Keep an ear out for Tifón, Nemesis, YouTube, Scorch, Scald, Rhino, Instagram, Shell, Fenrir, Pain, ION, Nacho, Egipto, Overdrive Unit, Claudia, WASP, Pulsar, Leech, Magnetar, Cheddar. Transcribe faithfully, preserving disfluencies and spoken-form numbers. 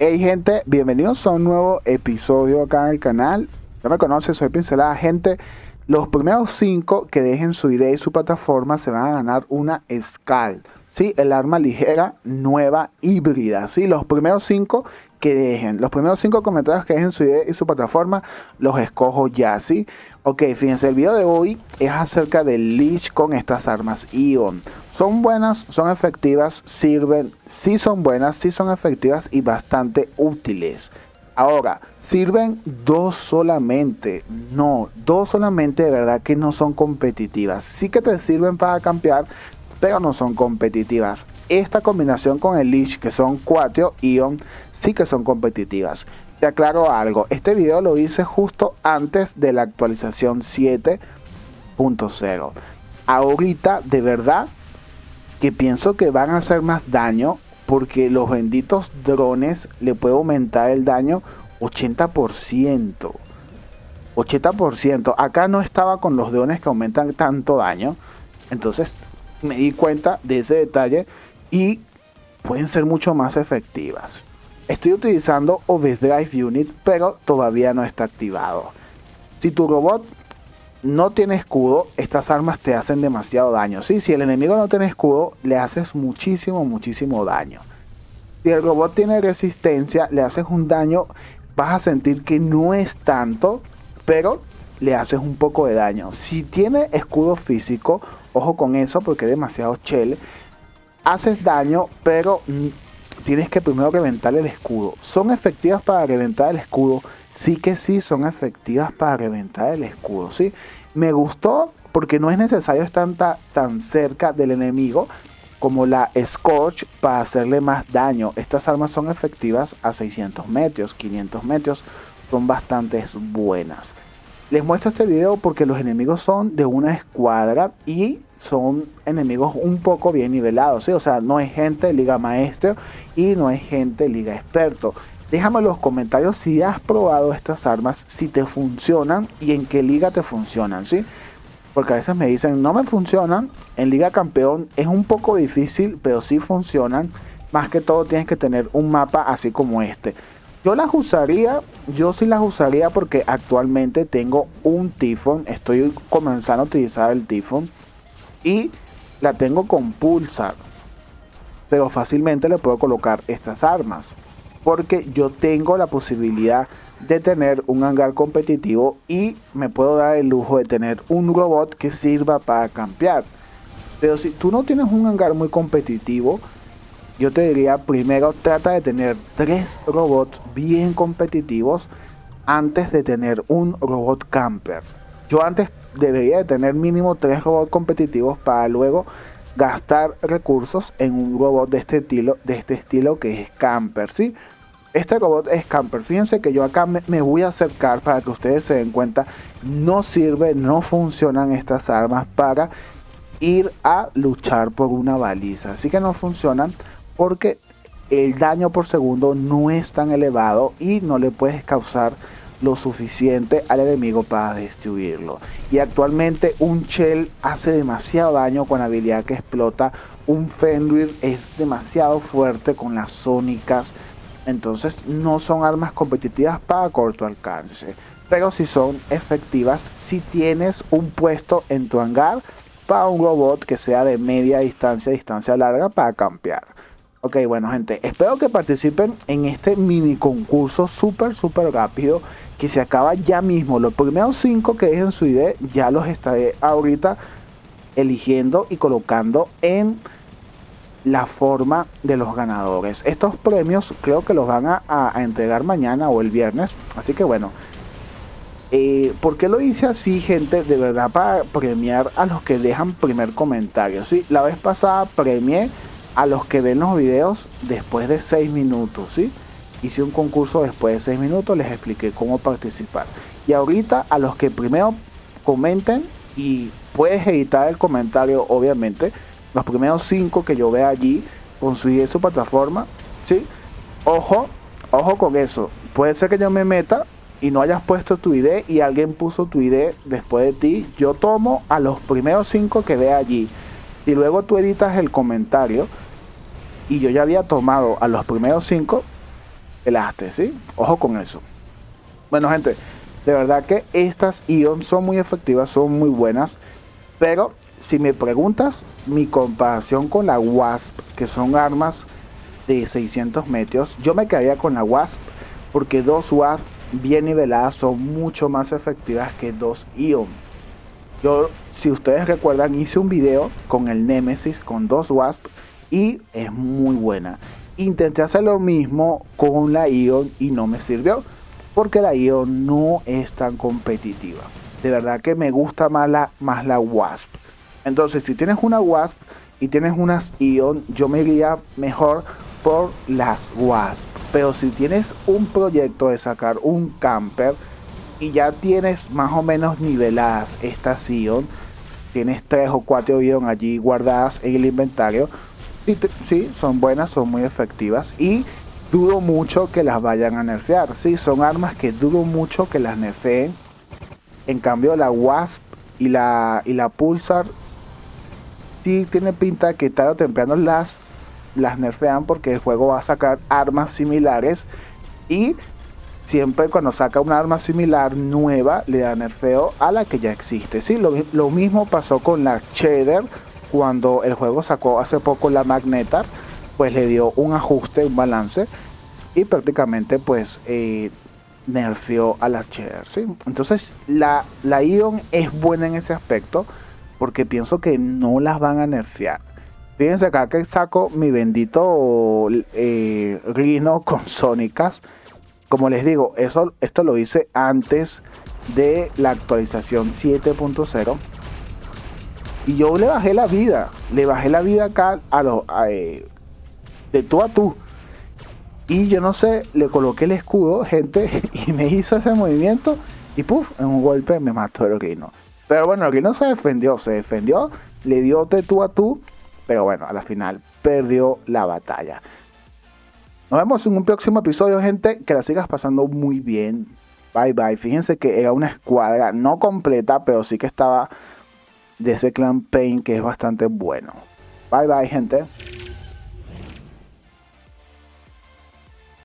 Hey gente, bienvenidos a un nuevo episodio acá en el canal. Ya me conoces, soy Pincelada. Gente, los primeros cinco que dejen su idea y su plataforma se van a ganar una Scald, ¿sí? El arma ligera, nueva, híbrida, ¿sí? Los primeros cinco que dejen, los primeros cinco comentarios que dejen su idea y su plataforma, los escojo ya, ¿sí? Ok, fíjense, el video de hoy es acerca del Leech con estas armas I O N. Son buenas, son efectivas, sirven, sí son buenas, sí son efectivas y bastante útiles. Ahora, sirven dos solamente, no, dos solamente de verdad que no son competitivas. Sí que te sirven para campear, pero no son competitivas. Esta combinación con el Leech, que son cuatro I O N, sí que son competitivas. Te aclaro algo, este video lo hice justo antes de la actualización siete punto cero. Ahorita, de verdad, que pienso que van a hacer más daño porque los benditos drones le puede aumentar el daño ochenta por ciento. ochenta por ciento. Acá no estaba con los drones que aumentan tanto daño. Entonces me di cuenta de ese detalle y pueden ser mucho más efectivas. Estoy utilizando Overdrive Unit, pero todavía no está activado. Si tu robot no tiene escudo, estas armas te hacen demasiado daño. Sí, si el enemigo no tiene escudo, le haces muchísimo, muchísimo daño. Si el robot tiene resistencia, le haces un daño, vas a sentir que no es tanto, pero le haces un poco de daño. Si tiene escudo físico, ojo con eso porque es demasiado Shell, haces daño, pero tienes que primero reventar el escudo. ¿Son efectivas para reventar el escudo? Sí que sí son efectivas para reventar el escudo, ¿sí? Me gustó porque no es necesario estar tan, tan cerca del enemigo como la Scorch para hacerle más daño. Estas armas son efectivas a seiscientos metros, quinientos metros, son bastante buenas. Les muestro este video porque los enemigos son de una escuadra y son enemigos un poco bien nivelados, ¿sí? O sea, no hay gente de liga maestro y no hay gente de liga experto. Déjame en los comentarios si has probado estas armas, si te funcionan y en qué liga te funcionan, ¿sí? Porque a veces me dicen, no me funcionan, en liga campeón es un poco difícil, pero sí funcionan. Más que todo tienes que tener un mapa así como este. Yo las usaría, yo sí las usaría porque actualmente tengo un Tifón, estoy comenzando a utilizar el Tifón y la tengo con Pulsar. Pero fácilmente le puedo colocar estas armas, porque yo tengo la posibilidad de tener un hangar competitivo y me puedo dar el lujo de tener un robot que sirva para campear. Pero si tú no tienes un hangar muy competitivo, yo te diría primero trata de tener tres robots bien competitivos antes de tener un robot camper. Yo antes debería de tener mínimo tres robots competitivos para luego gastar recursos en un robot de este estilo, de este estilo que es camper, ¿sí? Este robot es camper. Fíjense que yo acá me, me voy a acercar para que ustedes se den cuenta. No sirve, no funcionan estas armas para ir a luchar por una baliza. Así que no funcionan porque el daño por segundo no es tan elevado y no le puedes causar lo suficiente al enemigo para destruirlo. Y actualmente un Shell hace demasiado daño con la habilidad que explota. Un Fenrir es demasiado fuerte con las sónicas. Entonces no son armas competitivas para corto alcance, pero si son efectivas si tienes un puesto en tu hangar para un robot que sea de media distancia, distancia larga para campear. Ok, bueno gente, espero que participen en este mini concurso súper súper rápido que se acaba ya mismo. Los primeros cinco que dejen su idea ya los estaré ahorita eligiendo y colocando en la forma de los ganadores. Estos premios creo que los van a, a entregar mañana o el viernes, así que bueno. Eh, ¿Por qué lo hice así, gente? De verdad, para premiar a los que dejan primer comentario, ¿sí? La vez pasada premié a los que ven los videos después de seis minutos, ¿sí? Hice un concurso después de seis minutos, les expliqué cómo participar. Y ahorita a los que primero comenten y puedes editar el comentario, obviamente. Los primeros cinco que yo vea allí, construir su plataforma, ¿sí? Ojo, ojo con eso. Puede ser que yo me meta y no hayas puesto tu I D y alguien puso tu I D después de ti. Yo tomo a los primeros cinco que vea allí y luego tú editas el comentario y yo ya había tomado a los primeros cinco el haste, ¿sí? Ojo con eso. Bueno, gente, de verdad que estas I O N son muy efectivas, son muy buenas, pero si me preguntas, mi comparación con la WASP, que son armas de seiscientos metros, yo me quedaría con la WASP, porque dos WASP bien niveladas son mucho más efectivas que dos I O N. Yo, si ustedes recuerdan, hice un video con el Nemesis, con dos WASP, y es muy buena. Intenté hacer lo mismo con la I O N y no me sirvió, porque la I O N no es tan competitiva. De verdad que me gusta más la, más la WASP. Entonces, si tienes una WASP y tienes unas I O N, yo me iría mejor por las WASP. Pero si tienes un proyecto de sacar un camper y ya tienes más o menos niveladas estas I O N, tienes tres o cuatro I O N allí guardadas en el inventario, y te, sí, son buenas, son muy efectivas y dudo mucho que las vayan a nerfear. Sí, son armas que dudo mucho que las nerfeen. En cambio, la WASP y la, y la Pulsar sí tiene pinta de que tarde o temprano las, las nerfean, porque el juego va a sacar armas similares y siempre cuando saca una arma similar nueva le da nerfeo a la que ya existe. Sí, lo, lo mismo pasó con la Cheddar cuando el juego sacó hace poco la Magnetar, pues le dio un ajuste, un balance y prácticamente pues eh, nerfeó a la Cheddar, ¿sí? Entonces la, la I O N es buena en ese aspecto, porque pienso que no las van a nerfear. Fíjense acá que saco mi bendito eh, Rhino con sónicas. Como les digo, eso, esto lo hice antes de la actualización siete punto cero. Y yo le bajé la vida. Le bajé la vida acá a los a, eh, de tú a tú. Y yo no sé, le coloqué el escudo, gente, y me hizo ese movimiento. Y puff, en un golpe me mató el Rhino. Pero bueno, el Rhino se defendió, se defendió. Le dio de tú a tú. Pero bueno, a la final perdió la batalla. Nos vemos en un próximo episodio, gente. Que la sigas pasando muy bien. Bye, bye. Fíjense que era una escuadra no completa, pero sí que estaba de ese clan Pain, que es bastante bueno. Bye, bye, gente.